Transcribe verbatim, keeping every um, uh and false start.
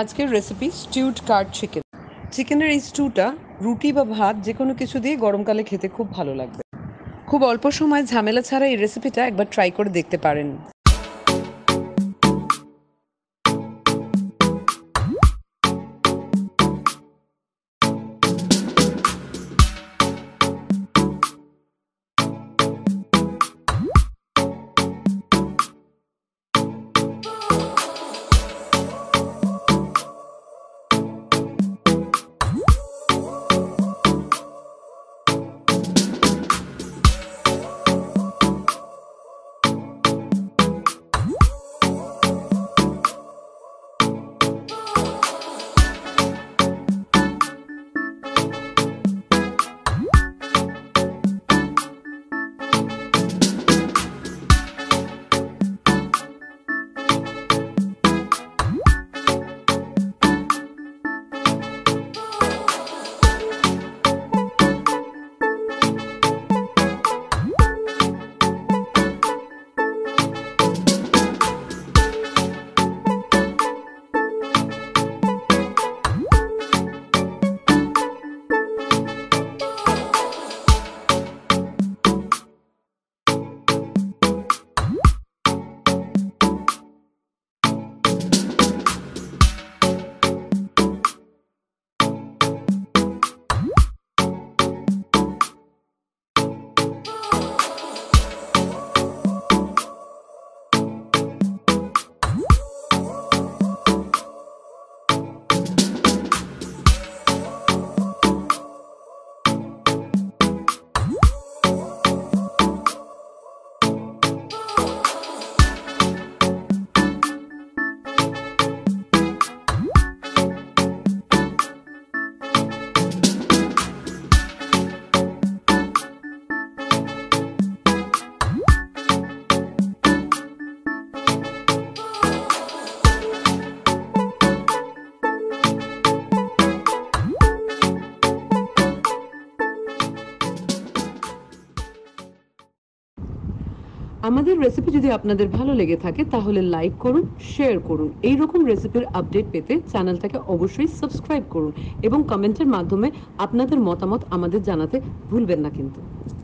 আজকের recipe stewed card chicken. চিকেনের এই স্টুটা রুটি বা ভাত যে কোনো কিছু দিয়ে গরমকালে খেতে খুব ভালো লাগবে। খুব অল্প সময় ঝামেলা ছাড়া এই রেসিপিটা একবার ট্রাই করে দেখতে পারেন। আমাদের রেসিপি যদি আপনাদের ভালো লেগে থাকে তাহলে লাইক করুন, শেয়ার করুন। এই রকম রেসিপির আপডেট পেতে চ্যানেলটাকে অবশ্যই সাবস্ক্রাইব করুন এবং কমেন্টের মাধ্যমে আপনাদের মতামত আমাদের জানাতে ভুলবেন না কিন্তু।